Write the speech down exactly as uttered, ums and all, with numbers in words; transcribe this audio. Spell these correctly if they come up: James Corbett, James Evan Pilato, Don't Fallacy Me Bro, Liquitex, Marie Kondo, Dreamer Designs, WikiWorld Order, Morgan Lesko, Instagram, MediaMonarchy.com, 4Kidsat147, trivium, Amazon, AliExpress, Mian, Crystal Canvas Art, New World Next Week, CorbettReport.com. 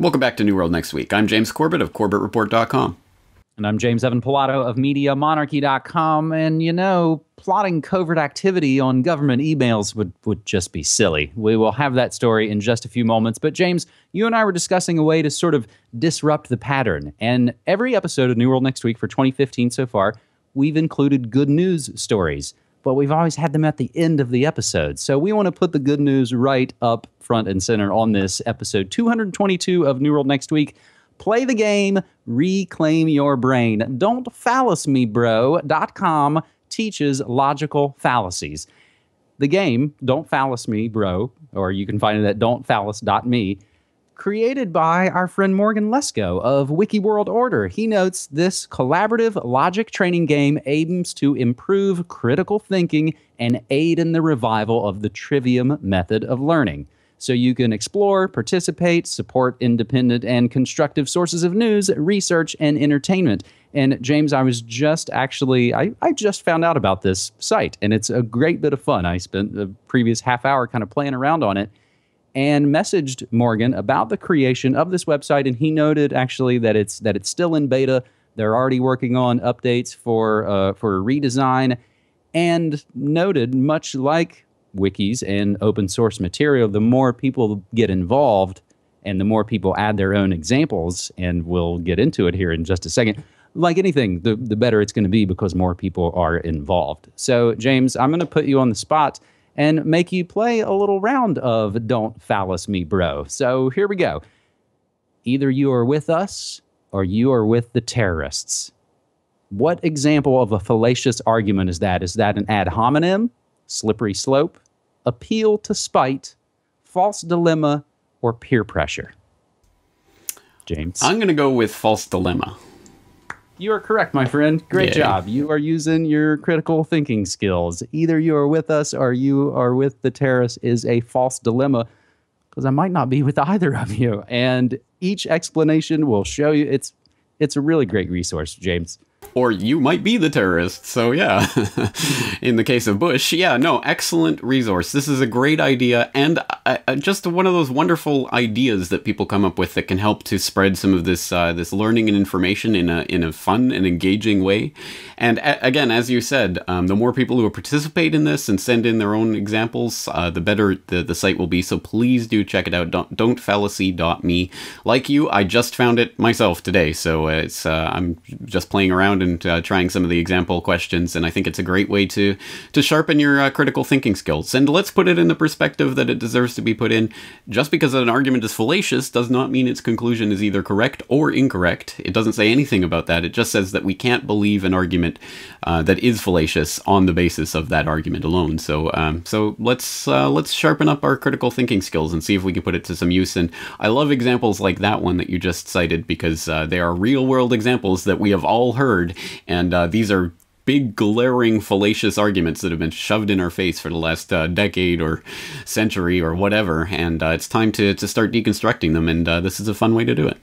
Welcome back to New World Next Week. I'm James Corbett of Corbett Report dot com. And I'm James Evan Pilato of Media Monarchy dot com. And, you know, plotting covert activity on government emails would, would just be silly. We will have that story in just a few moments. But, James, you and I were discussing a way to sort of disrupt the pattern. And every episode of New World Next Week for twenty fifteen so far, we've included good news stories. But we've always had them at the end of the episode. So we want to put the good news right up front and center on this episode two hundred twenty-two of New World Next Week. Play the game, reclaim your brain. Don't phallus me, bro dot com teaches logical fallacies. The game, Don't Phallus Me, Bro, or you can find it at don't phallus dot me, created by our friend Morgan Lesko of WikiWorld Order. He notes this collaborative logic training game aims to improve critical thinking and aid in the revival of the trivium method of learning. So you can explore, participate, support independent and constructive sources of news, research, and entertainment. And James, I was just actually, I, I just found out about this site, and it's a great bit of fun. I spent the previous half hour kind of playing around on it and messaged Morgan about the creation of this website, and he noted actually that it's that it's still in beta. They're already working on updates for, uh, for a redesign, and noted, much like wikis and open source material, the more people get involved and the more people add their own examples, and we'll get into it here in just a second. Like anything, the, the better it's going to be because more people are involved. So, James, I'm going to put you on the spot and make you play a little round of Don't Phallus Me, Bro. So here we go. Either you are with us or you are with the terrorists. What example of a fallacious argument is that? Is that an ad hominem, slippery slope, appeal to spite, false dilemma, or peer pressure? James? I'm going to go with false dilemma. You are correct, my friend. Great Yay. Job. You are using your critical thinking skills. Either you are with us or you are with the terrorists is a false dilemma, because I might not be with either of you. And each explanation will show you. It's, it's a really great resource, James. Or you might be the terrorist. So, yeah, in the case of Bush. Yeah, no, excellent resource. This is a great idea, and uh, just one of those wonderful ideas that people come up with that can help to spread some of this uh, this learning and information in a, in a fun and engaging way. And a again, as you said, um, the more people who participate in this and send in their own examples, uh, the better the, the site will be. So please do check it out. Don't, don't fallacy dot me. Like you, I just found it myself today. So it's uh, I'm just playing around and uh, trying some of the example questions, and I think it's a great way to to sharpen your uh, critical thinking skills. And let's put it in the perspective that it deserves to be put in. Just because an argument is fallacious does not mean its conclusion is either correct or incorrect. It doesn't say anything about that. It just says that we can't believe an argument uh, that is fallacious on the basis of that argument alone. So um, so let's uh, let's sharpen up our critical thinking skills and see if we can put it to some use. And I love examples like that one that you just cited, because uh, they are real world examples that we have all heard. And uh, these are big, glaring, fallacious arguments that have been shoved in our face for the last uh, decade or century or whatever. And uh, it's time to, to start deconstructing them. And uh, this is a fun way to do it.